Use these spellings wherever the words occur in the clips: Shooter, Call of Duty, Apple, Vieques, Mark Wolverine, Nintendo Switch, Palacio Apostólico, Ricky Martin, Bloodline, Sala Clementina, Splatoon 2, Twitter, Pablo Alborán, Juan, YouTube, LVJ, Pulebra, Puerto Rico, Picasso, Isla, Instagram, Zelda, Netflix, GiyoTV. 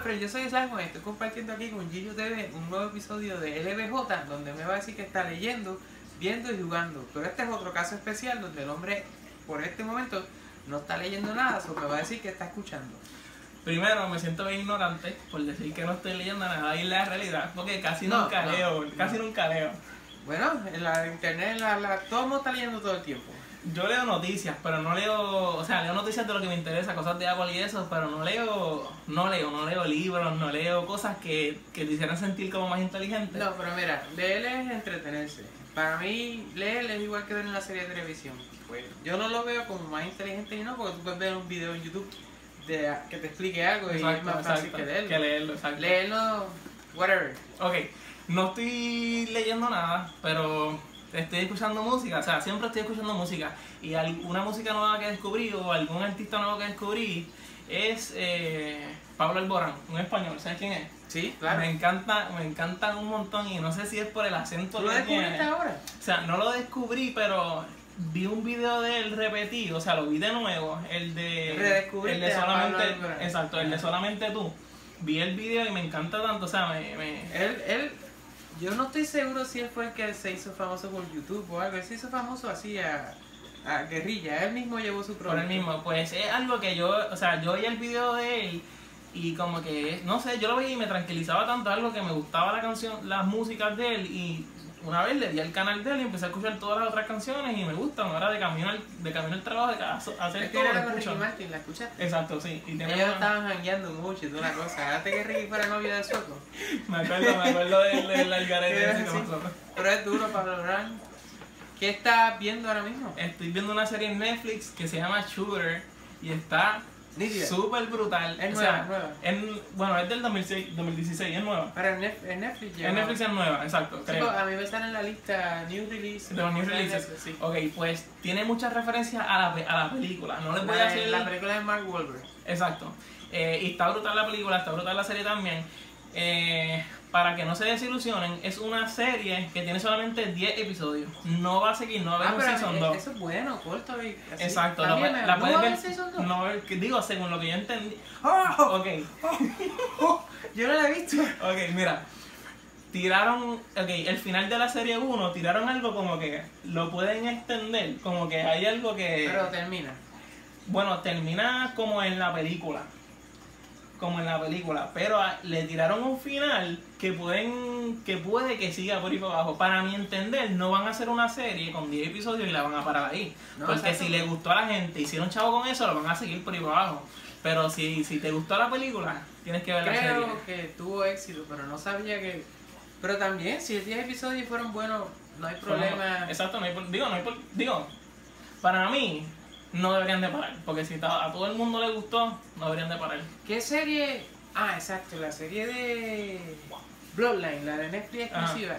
Alfred, yo soy Isla y estoy compartiendo aquí con GiyoTV un nuevo episodio de LVJ, donde me va a decir que está leyendo, viendo y jugando. Pero este es otro caso especial donde el hombre, por este momento, no está leyendo nada, solo me va a decir que está escuchando. Primero, me siento bien ignorante por decir que no estoy leyendo nada y la realidad, porque casi nunca leo. Bueno, en la internet, todo el mundo está leyendo todo el tiempo. Yo leo noticias, pero no leo, o sea, leo noticias de lo que me interesa, cosas de Apple y eso, pero no leo libros, no leo cosas que te hicieran sentir como más inteligente. No, pero mira, leer es entretenerse. Para mí, leer es igual que ver una serie de televisión. Bueno, yo no lo veo como más inteligente ni no, porque tú puedes ver un video en YouTube que te explique algo, exacto, y es más fácil que leerlo. Exacto. Leerlo, whatever. Ok, no estoy leyendo nada, pero estoy escuchando música, o sea, siempre estoy escuchando música, y alguna música nueva que descubrí o algún artista nuevo que descubrí es Pablo Alborán, un español, ¿sabes quién es? Sí, claro. Me encanta un montón y no sé si es por el acento. ¿Tú lo descubriste ahora? O sea, no lo descubrí, pero vi un video de él repetido, o sea, lo vi de nuevo, el de Solamente Tú. Vi el video y me encanta tanto, o sea, yo no estoy seguro si él fue el que se hizo famoso por YouTube o algo, él se hizo famoso así a guerrilla, él mismo llevó su producto. Por él mismo, pues es algo que yo, o sea, yo vi el video de él y como que, no sé, yo lo vi y me tranquilizaba tanto, algo que me gustaba la canción, las músicas de él, y una vez le di al canal de él y empecé a escuchar todas las otras canciones y me gustan, ahora de camino al trabajo, de hacer es todo. Era con Ricky Martin, ¿la escuchaste? Exacto, sí. Y ellos estaban jangueando mucho y toda la cosa. Ahora que Ricky fuera novio de Soco. me acuerdo del algarete. Pero es duro, Pablo Alborán. ¿Qué estás viendo ahora mismo? Estoy viendo una serie en Netflix que se llama Shooter y está súper brutal. Es nueva. Bueno, es del 2016, es nueva. Pero en Netflix ya. En Netflix es nueva, exacto. Sí, a mí me están en la lista New Release. De los New Releases, sí. Ok, pues tiene muchas referencias a la película. No les voy a decir. La película de Mark Wolverine. Exacto. Y está brutal la película, está brutal la serie también. Para que no se desilusionen, es una serie que tiene solamente 10 episodios. No va a seguir, no va a haber un season 2. Eso es bueno, corto y así. Exacto, la puedes ver. No, digo, según lo que yo entendí. Oh, ok. Yo no la he visto. Ok, mira. El final de la serie 1 tiraron algo como que lo pueden extender, como que hay algo que. Pero termina. Bueno, termina como en la película. Pero le tiraron un final que puede que siga por ahí para abajo. Para mi entender, no van a hacer una serie con 10 episodios y la van a parar ahí. No, porque si le gustó a la gente, hicieron chavo con eso, lo van a seguir por ahí para abajo. Pero si te gustó la película, tienes que ver la serie. Creo que tuvo éxito, pero no sabía que. Pero también, si 10 episodios fueron buenos, no hay problema. Exacto, digo, para mí no deberían de parar, porque si a todo el mundo le gustó, no deberían de parar. ¿Qué serie? Ah, exacto, la serie de Bloodline, la de Netflix exclusiva.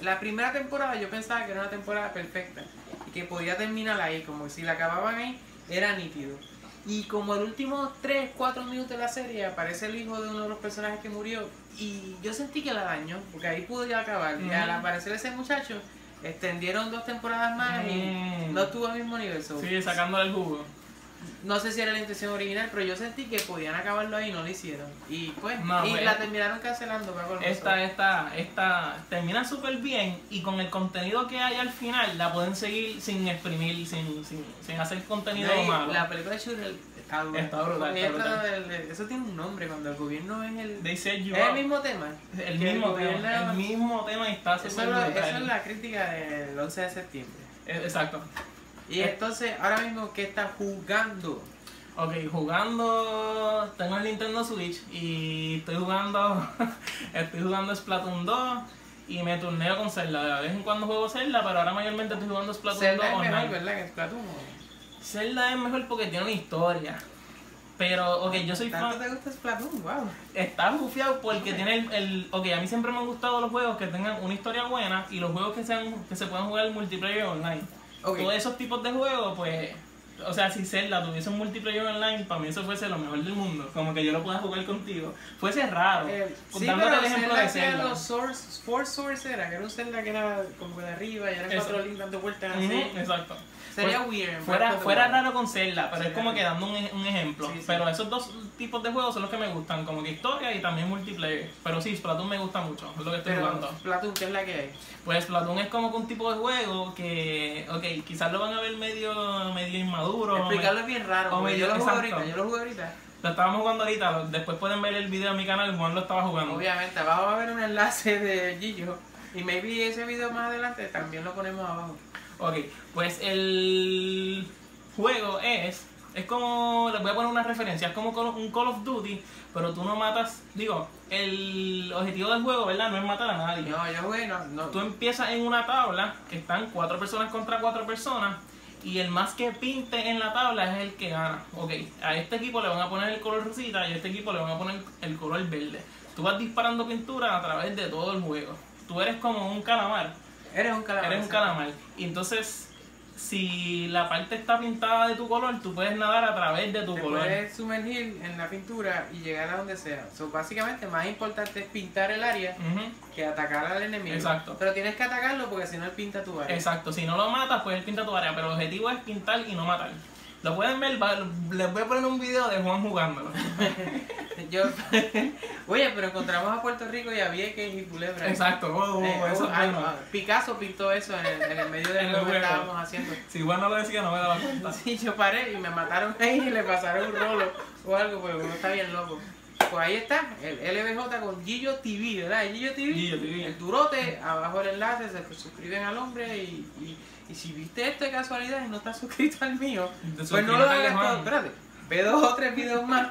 La primera temporada yo pensaba que era una temporada perfecta y que podía terminar ahí, como que si la acababan ahí, era nítido. Y como el último 3-4 minutos de la serie aparece el hijo de uno de los personajes que murió y yo sentí que la dañó, porque ahí pudo ya acabar. Y al aparecer ese muchacho, extendieron 2 temporadas más y no tuvo el mismo nivel. Sí, sacándole el jugo. No sé si era la intención original, pero yo sentí que podían acabarlo ahí y no lo hicieron. Y pues, la terminaron cancelando. Esta termina súper bien y con el contenido que hay al final la pueden seguir sin exprimir, sin hacer contenido malo. La película de Shooter está brutal. Eso tiene un nombre cuando el gobierno es el. Es el mismo tema. El mismo tema y está súper brutal. Esa es la crítica del 11 de septiembre. Exacto. Y entonces, ahora mismo, ¿qué estás jugando? Ok, jugando. Tengo el Nintendo Switch y estoy jugando. Splatoon 2 y me turneo con Zelda. De vez en cuando juego Zelda, pero ahora mayormente estoy jugando Splatoon 2 online. Zelda es mejor, ¿verdad? Que Splatoon. Zelda es mejor porque tiene una historia. Pero, ok, yo soy fan. ¿Tanto te gusta Splatoon? Wow. Está bufiado porque tiene a mí siempre me han gustado los juegos que tengan una historia buena y los juegos que se puedan jugar multiplayer online. Okay. Todos esos tipos de juegos, pues O sea, si Zelda tuviese un multiplayer online, para mí eso fuese lo mejor del mundo. Como que yo lo pueda jugar contigo. Fuese raro. Contándote el ejemplo Zelda de Zelda. Los source, era que era un Zelda que era como de arriba y eran cuatro links dando vueltas así. Exacto. Sería weird. Fuera raro con Zelda, pero es como que dando un ejemplo. Sí, sí. Pero esos dos tipos de juegos son los que me gustan, como que historia y también multiplayer. Pero sí, Splatoon me gusta mucho, es lo que estoy jugando. ¿Splatoon qué es la que hay? Pues Splatoon es como que un tipo de juego que, ok, quizás lo van a ver medio inmaduro. Explicarlo es bien raro, o medio, yo lo jugué ahorita. Lo estábamos jugando ahorita, después pueden ver el video de mi canal, Juan lo estaba jugando. Obviamente, abajo va a haber un enlace de Giyo, y maybe ese video más adelante también lo ponemos abajo. Ok, pues el juego es como, les voy a poner una referencia, es como un Call of Duty, pero tú no matas, digo, el objetivo del juego, ¿verdad? No es matar a nadie. No, yo juego no. Tú empiezas en una tabla, que están 4 personas contra 4 personas, y el más que pinte en la tabla es el que gana. Ok, a este equipo le van a poner el color rosita y a este equipo le van a poner el color verde. Tú vas disparando pintura a través de todo el juego. Tú eres como un calamar. Eres un calamar. Eres un calamar. Y entonces, si la parte está pintada de tu color, tú puedes nadar a través de tu color. Puedes sumergir en la pintura y llegar a donde sea. So, básicamente, más importante es pintar el área que atacar al enemigo. Exacto. Pero tienes que atacarlo porque si no, él pinta tu área. Exacto. Si no lo matas, pues él pinta tu área. Pero el objetivo es pintar y no matar. Lo pueden ver, les voy a poner un video de Juan jugándolo. Oye, pero encontramos a Puerto Rico y a Vieques y Pulebra. Exacto, eso bueno. Picasso pintó eso en el medio de lo que estábamos haciendo. Si Juan no lo decía, no me daba cuenta. Sí, yo paré y me mataron ahí y le pasaron un rolo o algo, porque uno está bien loco. Pues ahí está, el LVJ con GiyoTV, ¿verdad? GiyoTV, el durote, abajo el enlace, se suscriben al hombre y si viste esto de casualidad y no estás suscrito al mío, pues no lo hagas todo, espérate, ve 2 o 3 videos más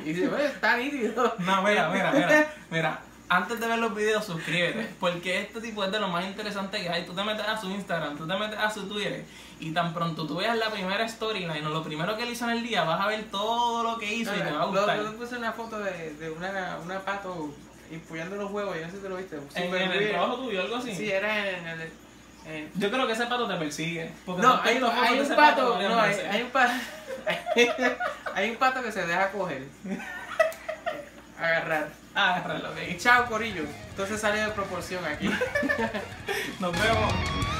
y dice, bueno, está nítido. No, mira. Antes de ver los videos, suscríbete, porque este tipo es de lo más interesante que hay. Tú te metes a su Instagram, tú te metes a su Twitter, y tan pronto tú veas la primera storyline o lo primero que él hizo en el día, vas a ver todo lo que hizo y te va a gustar. Yo puse una foto de una pato empujando los huevos, yo no sé si te lo viste. ¿En el trabajo tuyo algo así? Sí, era en el... Yo creo que ese pato te persigue. No, hay un pato, hay un pato que se deja coger. Agárralo, okay. Chao, corillo. Entonces sale de proporción aquí. Nos vemos.